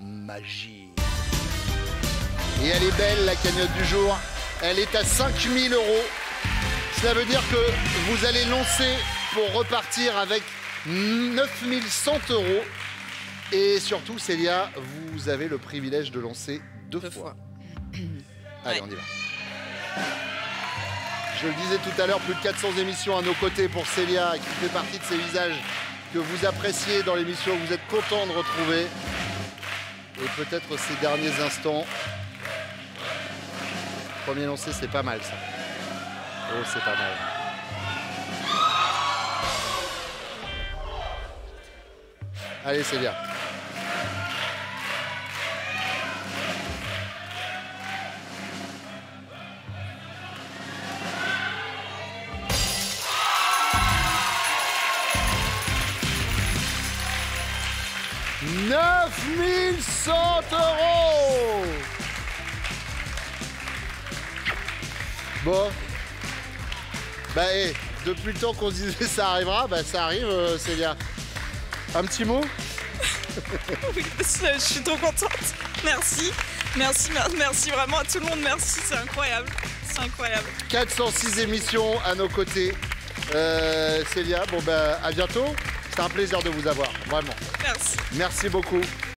magie. Et elle est belle, la cagnotte du jour. Elle est à 5 000 €. Cela veut dire que vous allez lancer pour repartir avec 9 100 €. Et surtout, Célia, vous avez le privilège de lancer deux fois. Allez, ouais, on y va. Je le disais tout à l'heure, plus de 400 émissions à nos côtés pour Célia, qui fait partie de ces visages que vous appréciez dans l'émission, que vous êtes content de retrouver. Et peut-être ces derniers instants. Premier lancé, c'est pas mal, ça. Oh, c'est pas mal. Allez, Célia. €9 100. Bon. Bah, et, depuis le temps qu'on se disait ça arrivera, bah ça arrive, Célia. Un petit mot? Oui, je suis trop contente. Merci. Merci vraiment à tout le monde. Merci, c'est incroyable. C'est incroyable. 406 émissions à nos côtés. Célia, bon, bah, à bientôt. C'est un plaisir de vous avoir, vraiment. Merci. Merci beaucoup.